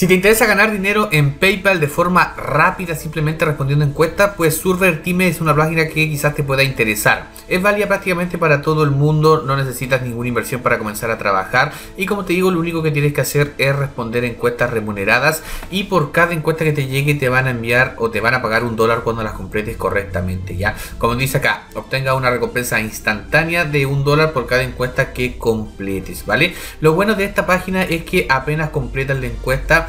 Si te interesa ganar dinero en PayPal de forma rápida simplemente respondiendo encuestas, pues Surveytime es una página que quizás te pueda interesar. Es válida prácticamente para todo el mundo, no necesitas ninguna inversión para comenzar a trabajar y, como te digo, lo único que tienes que hacer es responder encuestas remuneradas y por cada encuesta que te llegue te van a enviar o te van a pagar $1 cuando las completes correctamente, ¿ya? Como dice acá, obtenga una recompensa instantánea de $1 por cada encuesta que completes, ¿vale? Lo bueno de esta página es que apenas completas la encuesta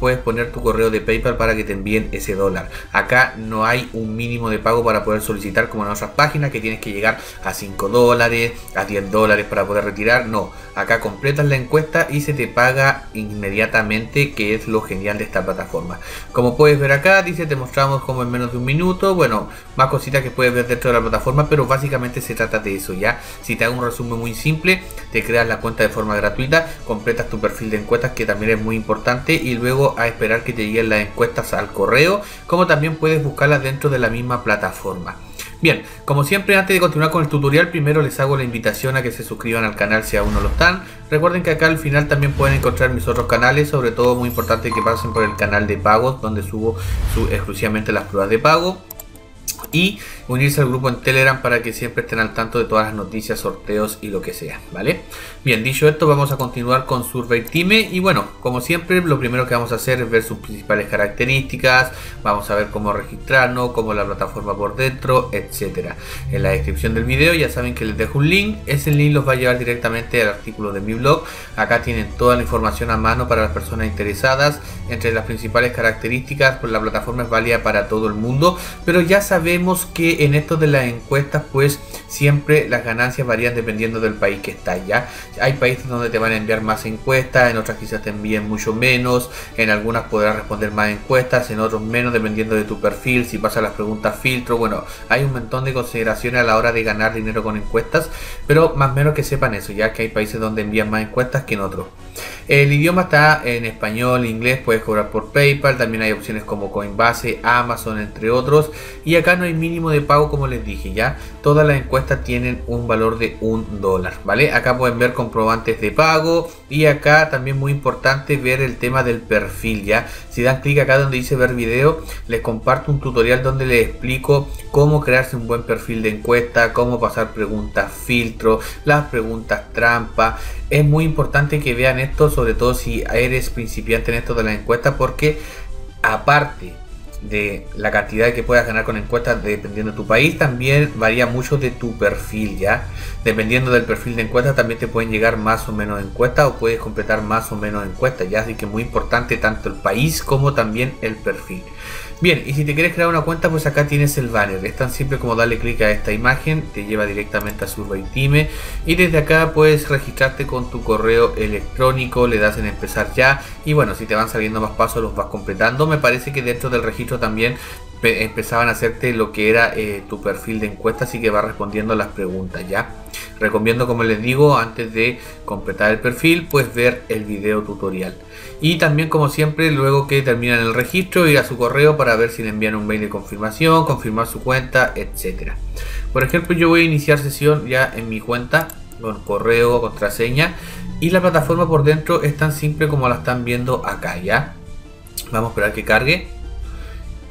puedes poner tu correo de PayPal para que te envíen ese $. Acá no hay un mínimo de pago para poder solicitar, como en otras páginas que tienes que llegar a $5, a $10 para poder retirar. No, acá completas la encuesta y se te paga inmediatamente, que es lo genial de esta plataforma. Como puedes ver acá, dice te mostramos como en menos de un minuto. Bueno, más cositas que puedes ver dentro de la plataforma, pero básicamente se trata de eso, ya. Si te hago un resumen muy simple, te creas la cuenta de forma gratuita, completas tu perfil de encuestas, que también es muy importante, y luego a esperar que te lleguen las encuestas al correo, como también puedes buscarlas dentro de la misma plataforma. Bien, como siempre, antes de continuar con el tutorial, primero les hago la invitación a que se suscriban al canal si aún no lo están. Recuerden que acá al final también pueden encontrar mis otros canales, sobre todo muy importante que pasen por el canal de pagos, donde subo exclusivamente las pruebas de pago. Y unirse al grupo en Telegram para que siempre estén al tanto de todas las noticias, sorteos y lo que sea, ¿vale? Bien, dicho esto, vamos a continuar con Surveytime. Y bueno, como siempre, lo primero que vamos a hacer es ver sus principales características. Vamos a ver cómo registrarnos, cómo la plataforma por dentro, etcétera. En la descripción del video ya saben que les dejo un link. Ese link los va a llevar directamente al artículo de mi blog. Acá tienen toda la información a mano para las personas interesadas. Entre las principales características, pues la plataforma es válida para todo el mundo, pero ya sabemos que en esto de las encuestas, pues siempre las ganancias varían dependiendo del país que estás, ya. Hay países donde te van a enviar más encuestas, en otras quizás te envíen mucho menos, en algunas podrás responder más encuestas, en otros menos, dependiendo de tu perfil, si pasas las preguntas filtro. Bueno, hay un montón de consideraciones a la hora de ganar dinero con encuestas, pero más o menos que sepan eso, ya que hay países donde envían más encuestas que en otros. El idioma está en español, inglés, puedes cobrar por PayPal, también hay opciones como Coinbase, Amazon, entre otros, y acá no hay mínimo de pago, como les dije, ya. Todas las encuestas tienen un valor de $1, ¿vale? Acá pueden ver comprobantes de pago y acá también muy importante ver el tema del perfil, ya. Si dan clic acá donde dice ver video, les comparto un tutorial donde les explico cómo crearse un buen perfil de encuesta, cómo pasar preguntas filtro, las preguntas trampa. Es muy importante que vean esto, sobre todo si eres principiante en esto de la encuesta, porque aparte de la cantidad que puedas ganar con encuestas dependiendo de tu país, también varía mucho de tu perfil, ya. Dependiendo del perfil de encuestas también te pueden llegar más o menos encuestas, o puedes completar más o menos encuestas, ya. Así que muy importante tanto el país como también el perfil. Bien, y si te quieres crear una cuenta, pues acá tienes el banner. Es tan simple como darle clic a esta imagen, te lleva directamente a Surveytime y desde acá puedes registrarte con tu correo electrónico, le das en empezar ya y bueno, si te van saliendo más pasos los vas completando. Me parece que dentro del registro también empezaban a hacerte lo que era tu perfil de encuesta, así que vas respondiendo las preguntas, ya. Recomiendo, como les digo, antes de completar el perfil, pues ver el video tutorial. Y también, como siempre, luego que terminan el registro, ir a su correo para ver si le envían un mail de confirmación, confirmar su cuenta, etcétera. Por ejemplo, yo voy a iniciar sesión ya en mi cuenta con correo, contraseña, y la plataforma por dentro es tan simple como la están viendo acá, ya. Vamos a esperar que cargue.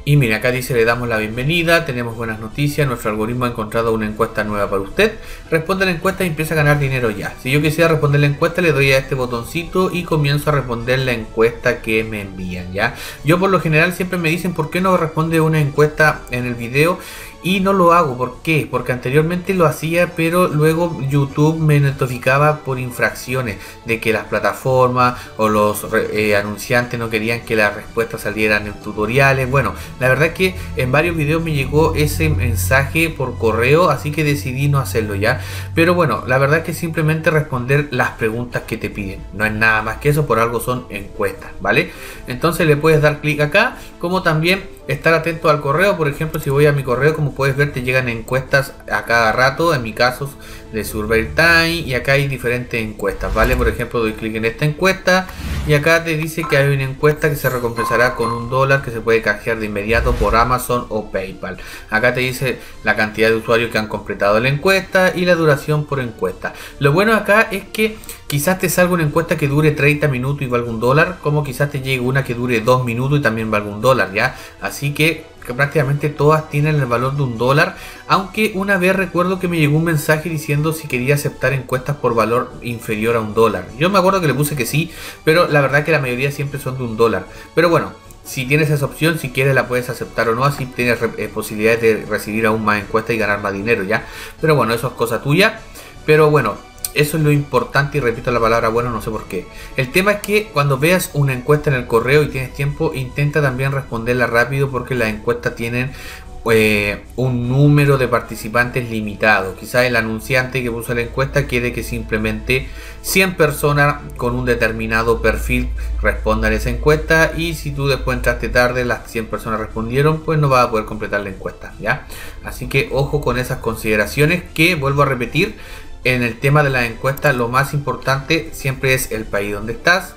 Y mira, acá dice le damos la bienvenida, tenemos buenas noticias, nuestro algoritmo ha encontrado una encuesta nueva para usted. Responde la encuesta y empieza a ganar dinero ya. Si yo quisiera responder la encuesta, le doy a este botoncito y comienzo a responder la encuesta que me envían, ya. Yo por lo general siempre me dicen ¿por qué no responde una encuesta en el video? Y no lo hago, ¿por qué? Porque anteriormente lo hacía, pero luego YouTube me notificaba por infracciones de que las plataformas o los anunciantes no querían que las respuestas salieran en tutoriales. Bueno, la verdad es que en varios videos me llegó ese mensaje por correo, así que decidí no hacerlo ya. Pero bueno, la verdad es que simplemente responder las preguntas que te piden. No es nada más que eso, por algo son encuestas, ¿vale? Entonces le puedes dar clic acá, como también estar atento al correo. Por ejemplo, si voy a mi correo, como puedes ver, te llegan encuestas a cada rato, en mi caso de Surveytime, y acá hay diferentes encuestas, ¿vale? Por ejemplo, doy clic en esta encuesta Y acá te dice que hay una encuesta que se recompensará con $1 que se puede canjear de inmediato por Amazon o PayPal. Acá te dice la cantidad de usuarios que han completado la encuesta y la duración por encuesta. Lo bueno acá es que quizás te salga una encuesta que dure 30 minutos y valga $1, como quizás te llegue una que dure 2 minutos y también valga $1, ¿ya? Así que prácticamente todas tienen el valor de $1, aunque una vez recuerdo que me llegó un mensaje diciendo si quería aceptar encuestas por valor inferior a $1. Yo me acuerdo que le puse que sí, pero la verdad que la mayoría siempre son de $1. Pero bueno, si tienes esa opción, si quieres la puedes aceptar o no, así tienes posibilidades de recibir aún más encuestas y ganar más dinero, ¿ya? Pero bueno, eso es cosa tuya, pero bueno. Eso es lo importante y repito la palabra bueno, no sé por qué. El tema es que cuando veas una encuesta en el correo y tienes tiempo, intenta también responderla rápido porque las encuestas tienen un número de participantes limitado. Quizás el anunciante que puso la encuesta quiere que simplemente 100 personas con un determinado perfil respondan esa encuesta, y si tú después entraste tarde, las 100 personas respondieron, pues no vas a poder completar la encuesta, ¿ya? Así que ojo con esas consideraciones que, vuelvo a repetir, en el tema de la encuesta lo más importante siempre es el país donde estás,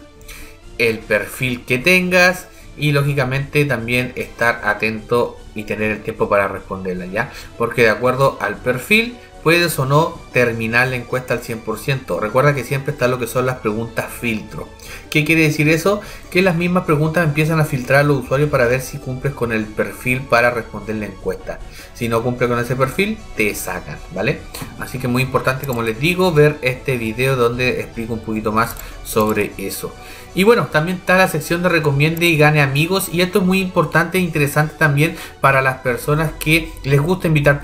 el perfil que tengas y lógicamente también estar atento y tener el tiempo para responderla, ¿ya? Porque de acuerdo al perfil puedes o no terminar la encuesta al 100%. Recuerda que siempre está lo que son las preguntas filtro. ¿Qué quiere decir eso? Que las mismas preguntas empiezan a filtrar a los usuarios para ver si cumples con el perfil para responder la encuesta. Si no cumple con ese perfil, te sacan, ¿vale? Así que muy importante, como les digo, ver este video donde explico un poquito más sobre eso. Y bueno, también está la sección de recomiende y gane amigos, y esto es muy importante e interesante también para las personas que les gusta invitar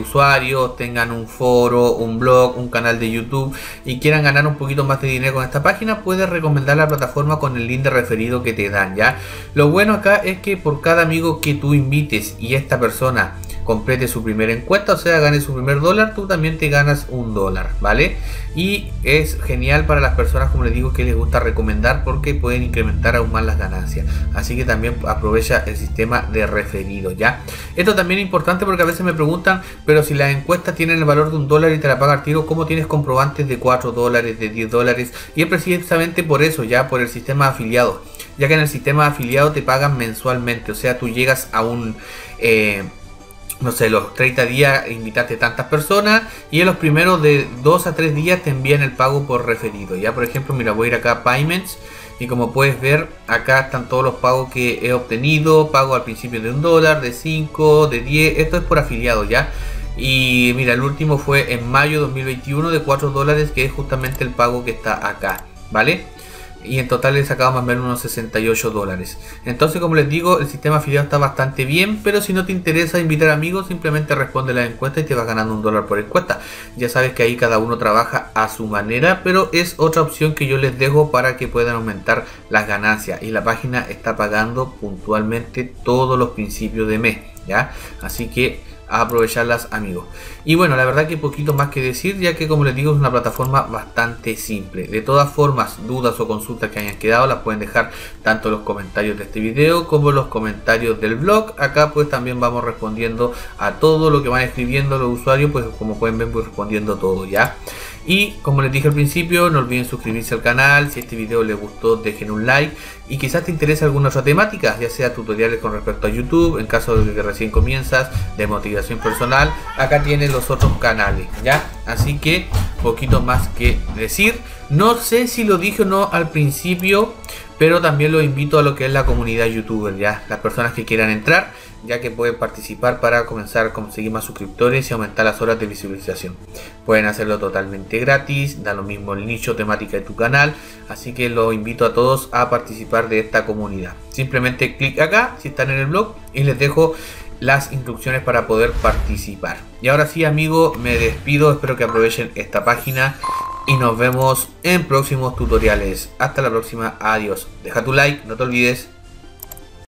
usuarios, tengan un foro, un blog, un canal de YouTube y quieran ganar un poquito más de dinero con esta página. Puedes recomendar la plataforma con el link de referido que te dan, ¿ya? Lo bueno acá es que por cada amigo que tú invites y esta persona complete su primera encuesta, o sea, gane su primer $, tú también te ganas $1, ¿vale? Y es genial para las personas, como les digo, que les gusta recomendar porque pueden incrementar aún más las ganancias. Así que también aprovecha el sistema de referido, ¿ya? Esto también es importante porque a veces me preguntan, pero si las encuestas tienen el valor de $1 y te la paga al tiro, ¿cómo tienes comprobantes de $4, de $10? Y es precisamente por eso, ya, por el sistema de afiliados. Ya que en el sistema de afiliados te pagan mensualmente, o sea, tú llegas a un... no sé, los 30 días invitaste tantas personas y en los primeros de 2 a 3 días te envían el pago por referido. Ya, por ejemplo, mira, voy a ir acá a Payments y como puedes ver, acá están todos los pagos que he obtenido. Pago al principio de $1, de 5, de 10, esto es por afiliado, ya. Y mira, el último fue en mayo 2021 de $4, que es justamente el pago que está acá, ¿vale? Y en total he sacado más o menos unos $68. Entonces, como les digo, el sistema afiliado está bastante bien, pero si no te interesa invitar amigos, simplemente responde la encuesta y te vas ganando $1 por encuesta. Ya sabes que ahí cada uno trabaja a su manera, pero es otra opción que yo les dejo para que puedan aumentar las ganancias. Y la página está pagando puntualmente todos los principios de mes, ¿ya? Así que a aprovecharlas, amigos. Y bueno, la verdad que poquito más que decir, ya que como les digo es una plataforma bastante simple. De todas formas, dudas o consultas que hayan quedado las pueden dejar tanto en los comentarios de este video como en los comentarios del blog. Acá pues también vamos respondiendo a todo lo que van escribiendo los usuarios, pues como pueden ver voy respondiendo todo, ya. Y como les dije al principio, no olviden suscribirse al canal. Si este video les gustó, dejen un like. Y quizás te interese alguna otra temática, ya sea tutoriales con respecto a YouTube, en caso de que recién comienzas, de motivación personal. Acá tienen los otros canales, ¿ya? Así que poquito más que decir. No sé si lo dije o no al principio, pero también los invito a lo que es la comunidad YouTuber, ¿ya? Las personas que quieran entrar, ya que pueden participar para comenzar a conseguir más suscriptores y aumentar las horas de visualización. Pueden hacerlo totalmente gratis, da lo mismo el nicho, temática de tu canal, así que los invito a todos a participar de esta comunidad. Simplemente clic acá si están en el blog y les dejo las instrucciones para poder participar. Y ahora sí, amigos, me despido, espero que aprovechen esta página y nos vemos en próximos tutoriales. Hasta la próxima, adiós. Deja tu like, no te olvides.